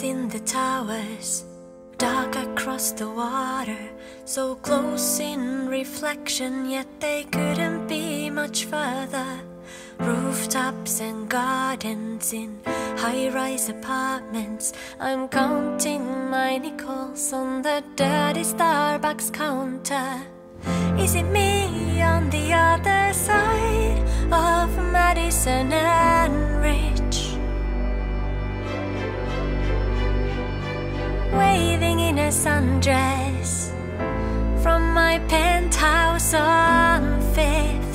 lights in the towers, dark across the water, so close in reflection, yet they couldn't be much further. Rooftops and gardens in high-rise apartments, I'm counting my nickels on the dirty Starbucks counter. Is it me on the other side of Madison and Ridge, waving in a sundress from my penthouse on Fifth?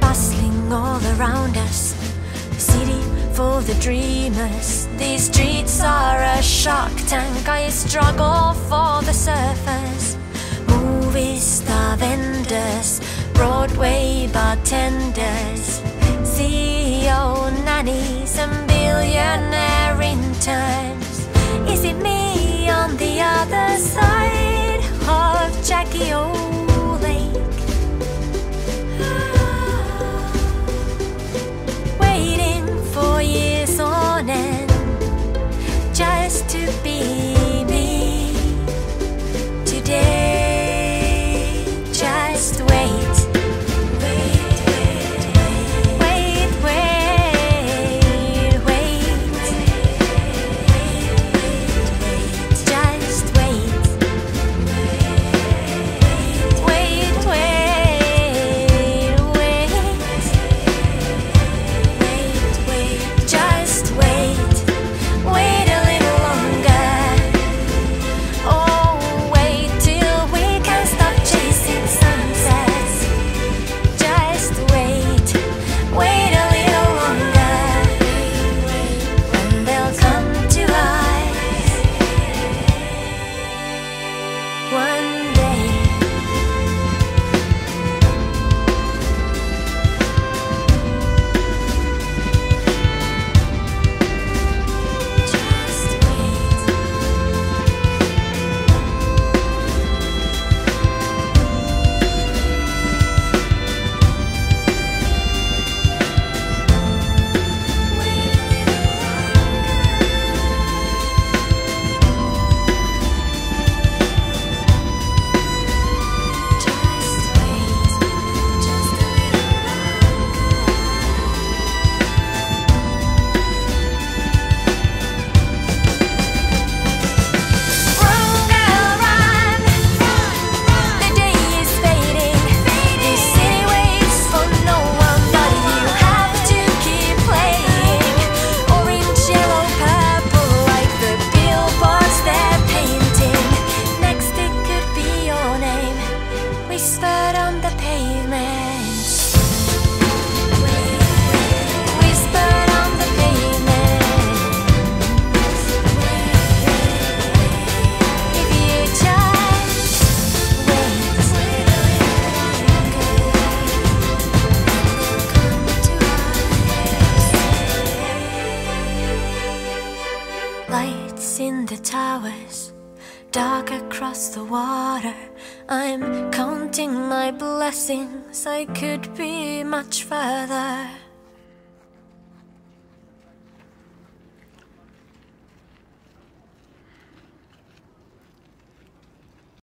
Bustling all around us, a city for the dreamers. These streets are a shark tank, I struggle for the surface. Movie star vendors, Broadway bartenders, CEO nannies and billionaire interns. Is it me on the other side of Jackie O Lake, waiting for years on end just to be me today? Just wait. Lights in the towers, dark across the water, I'm counting my blessings, I could be much further.